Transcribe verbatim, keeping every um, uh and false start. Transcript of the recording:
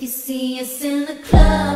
could see us in the club.